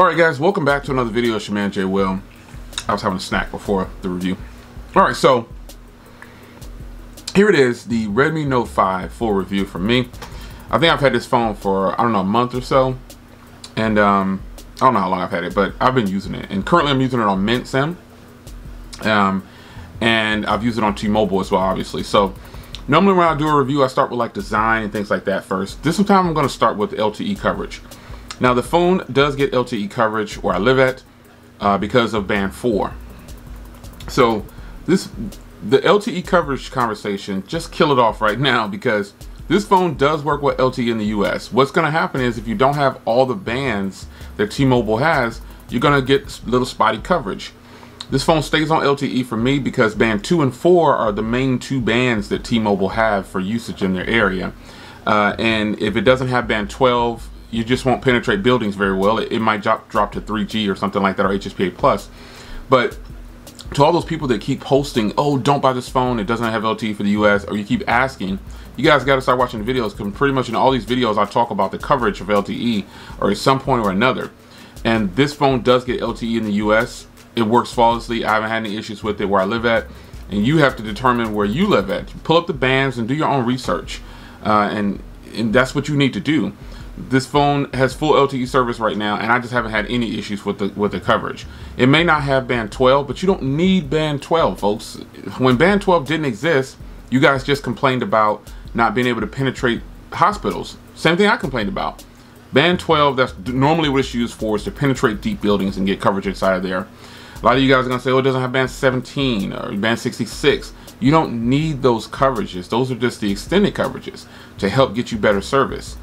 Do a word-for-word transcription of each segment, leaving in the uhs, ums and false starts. Alright guys, welcome back to another video. It's your man J. Will. I was having a snack before the review. Alright, so here it is, the Redmi Note five full review from me. I think I've had this phone for, I don't know, a month or so. And um, I don't know how long I've had it, but I've been using it. And currently I'm using it on Mint Sim. Um, and I've used it on T-Mobile as well, obviously. So normally when I do a review, I start with like design and things like that first. This time I'm gonna start with L T E coverage. Now the phone does get L T E coverage where I live at uh, because of band four. So this, the L T E coverage conversation, just kill it off right now because this phone does work with L T E in the U S. What's gonna happen is if you don't have all the bands that T-Mobile has, you're gonna get little spotty coverage. This phone stays on L T E for me because band two and four are the main two bands that T-Mobile have for usage in their area. Uh, and if it doesn't have band twelve, you just won't penetrate buildings very well. It, it might drop, drop to three G or something like that, or H S P A plus. But to all those people that keep posting, oh, don't buy this phone, it doesn't have L T E for the U S, or you keep asking, you guys gotta start watching the videos because pretty much in all these videos I talk about the coverage of L T E or at some point or another. And this phone does get L T E in the U S. It works flawlessly. I haven't had any issues with it where I live at, and you have to determine where you live at. Pull up the bands and do your own research, uh, and, and that's what you need to do. This phone has full L T E service right now, and I just haven't had any issues with the, with the coverage. It may not have band twelve, but you don't need band twelve, folks. When band twelve didn't exist, you guys just complained about not being able to penetrate hospitals. Same thing I complained about. Band twelve, that's normally what it's used for, is to penetrate deep buildings and get coverage inside of there. A lot of you guys are gonna say, oh, it doesn't have band seventeen or band sixty-six. You don't need those coverages. Those are just the extended coverages to help get you better service.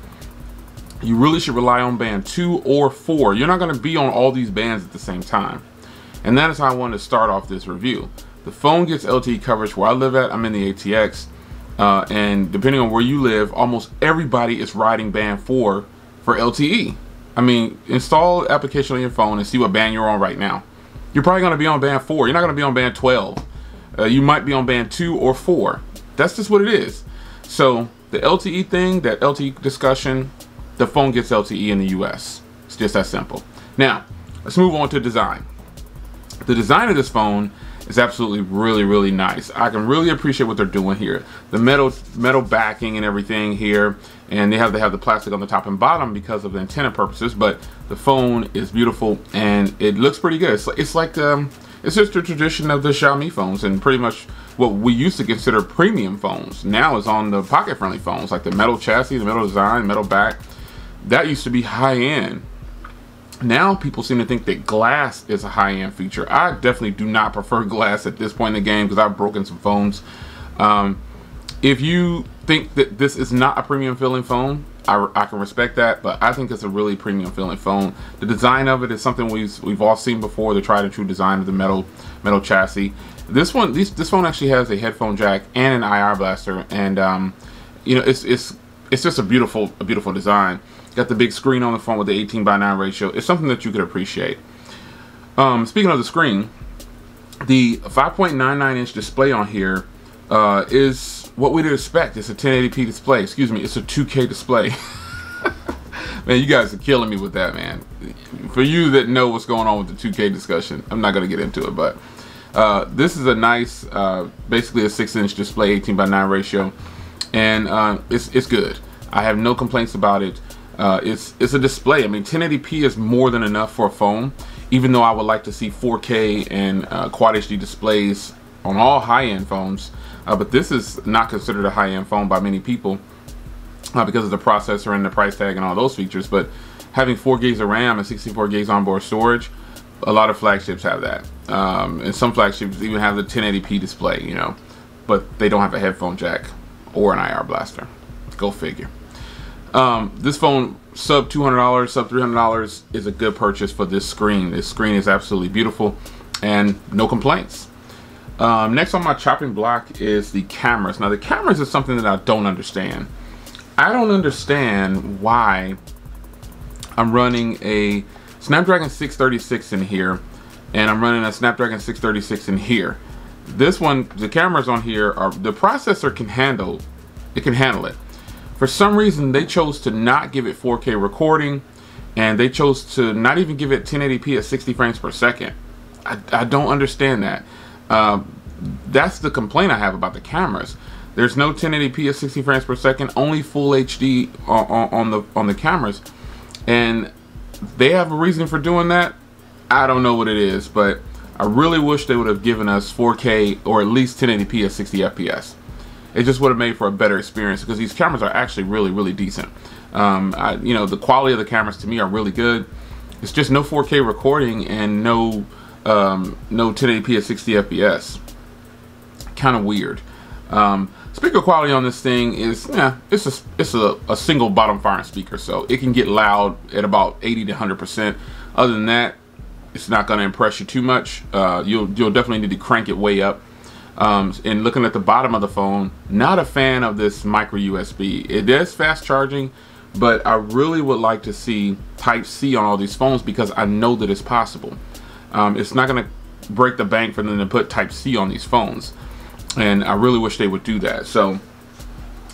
You really should rely on band two or four. You're not gonna be on all these bands at the same time. And that is how I wanted to start off this review. The phone gets L T E coverage where I live at. I'm in the A T X. Uh, and depending on where you live, almost everybody is riding band four for L T E. I mean, install the application on your phone and see what band you're on right now. You're probably gonna be on band four. You're not gonna be on band twelve. Uh, you might be on band two or four. That's just what it is. So the L T E thing, that L T E discussion, the phone gets L T E in the U S. It's just that simple. Now, let's move on to design. The design of this phone is absolutely really, really nice. I can really appreciate what they're doing here. The metal, metal backing and everything here, and they have to have the plastic on the top and bottom because of the antenna purposes, but the phone is beautiful and it looks pretty good. It's like, it's like um, it's just a tradition of the Xiaomi phones, and pretty much what we used to consider premium phones now is on the pocket-friendly phones, like the metal chassis, the metal design, metal back. That used to be high-end. Now people seem to think that glass is a high-end feature. I definitely do not prefer glass at this point in the game because I've broken some phones. Um, if you think that this is not a premium feeling phone, I, I can respect that, but I think it's a really premium feeling phone. The design of it is something we've we've all seen before, the tried and true design of the metal metal chassis. This one, this, this phone actually has a headphone jack and an I R blaster, and um, you know, it's it's it's just a beautiful a beautiful design. Got the big screen on the phone with the eighteen by nine ratio. It's something that you could appreciate. Um, speaking of the screen, the five point nine nine inch display on here uh, is what we'd expect. It's a ten eighty p display. Excuse me, it's a two K display. Man, you guys are killing me with that, man. For you that know what's going on with the two K discussion, I'm not gonna get into it, but uh, this is a nice, uh, basically a six inch display, eighteen by nine ratio, and uh, it's, it's good. I have no complaints about it. Uh, it's it's a display. I mean, ten eighty p is more than enough for a phone, even though I would like to see four K and uh, Quad H D displays on all high-end phones, uh, but this is not considered a high-end phone by many people uh, because of the processor and the price tag and all those features. But having four gigs of RAM and sixty-four gigs onboard storage, a lot of flagships have that, um, and some flagships even have the ten eighty p display, you know, but they don't have a headphone jack or an I R blaster. Go figure. Um, this phone, sub two hundred dollars, sub three hundred dollars, is a good purchase for this screen. This screen is absolutely beautiful and no complaints. Um, next on my chopping block is the cameras. Now the cameras is something that I don't understand. I don't understand why I'm running a Snapdragon six thirty-six in here and I'm running a Snapdragon six thirty-six in here. This one, the cameras on here, are the processor can handle, it can handle it. For some reason, they chose to not give it four K recording, and they chose to not even give it ten eighty p at sixty frames per second. I, I don't understand that. Uh, that's the complaint I have about the cameras. There's no ten eighty p at sixty frames per second, only full H D on, on, on the on the cameras, and they have a reason for doing that. I don't know what it is, but I really wish they would have given us four K or at least ten eighty p at sixty F P S. It just would have made for a better experience, because these cameras are actually really, really decent. Um, I, you know, the quality of the cameras to me are really good. It's just no four K recording and no um, no ten eighty p at sixty F P S. Kind of weird. Um, speaker quality on this thing is, yeah, it's a it's a, a single bottom firing speaker, so it can get loud at about eighty to one hundred percent. Other than that, it's not going to impress you too much. Uh, you'll you'll definitely need to crank it way up. Um, and looking at the bottom of the phone, not a fan of this micro U S B. It is fast charging, but I really would like to see Type C on all these phones, because I know that it's possible. Um, it's not going to break the bank for them to put Type C on these phones, and I really wish they would do that. So,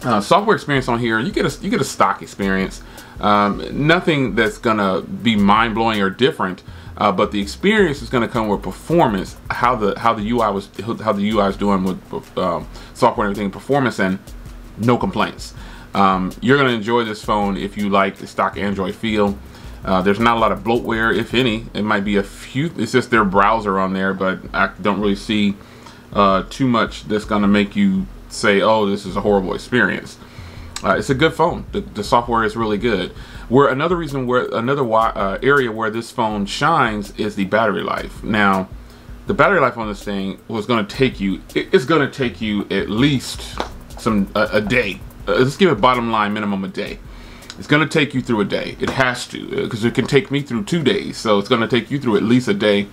uh, software experience on here, you get a you get a stock experience. Um, nothing that's gonna be mind blowing or different, uh, but the experience is gonna come with performance. How the how the U I was how the U I is doing with, with um, software and everything, performance, and no complaints. Um, you're gonna enjoy this phone if you like the stock Android feel. Uh, there's not a lot of bloatware, if any. It might be a few. It's just their browser on there, but I don't really see Uh, too much that's gonna make you say, oh, this is a horrible experience. Uh, it's a good phone. The, the software is really good. Where another reason where another uh, area where this phone shines is the battery life. Now, the battery life on this thing was gonna take you. It, it's gonna take you at least some a, a day. Uh, let's give it bottom line minimum a day. It's gonna take you through a day. It has to, because it can take me through two days. So it's gonna take you through at least a day.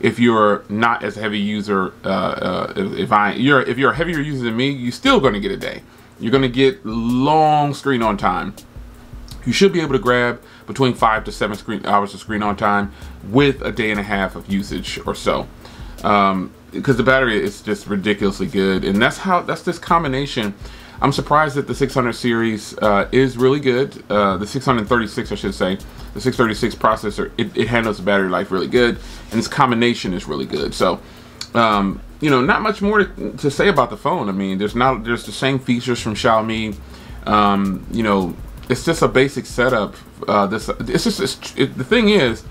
If you're not as heavy user, uh, uh, if I, you're if you're a heavier user than me, you're still going to get a day. You're going to get long screen on time. You should be able to grab between five to seven screen hours of screen on time with a day and a half of usage or so, um, because the battery is just ridiculously good, and that's how that's this combination. I'm surprised that the six hundred series uh, is really good. Uh, the six thirty-six, I should say, the six thirty-six processor, it, it handles the battery life really good, and its combination is really good. So, um, you know, not much more to, to say about the phone. I mean, there's not there's the same features from Xiaomi. Um, you know, it's just a basic setup. Uh, this it's just it's, it, the thing is,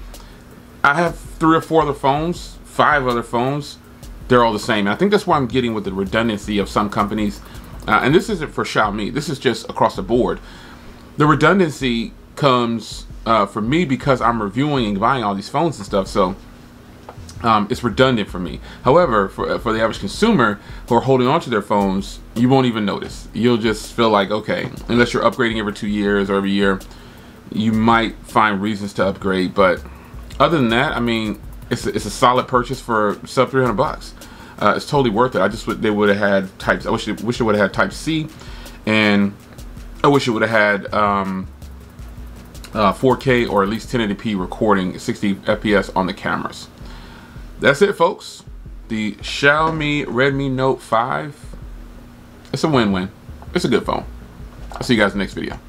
I have three or four other phones, five other phones. They're all the same. And I think that's why I'm getting with the redundancy of some companies. Uh, and this isn't for Xiaomi, this is just across the board. The redundancy comes uh, for me because I'm reviewing and buying all these phones and stuff, so um, it's redundant for me. However, for, for the average consumer who are holding on to their phones, you won't even notice. You'll just feel like, okay, unless you're upgrading every two years or every year, you might find reasons to upgrade. But other than that, I mean, it's a, it's a solid purchase for sub three hundred bucks. Uh, it's totally worth it. I just they would have had types. I wish it, wish it would have had Type C, and I wish it would have had um, uh, four K or at least ten eighty p recording, sixty F P S on the cameras. That's it, folks. The Xiaomi Redmi Note five. It's a win-win. It's a good phone. I'll see you guys in the next video.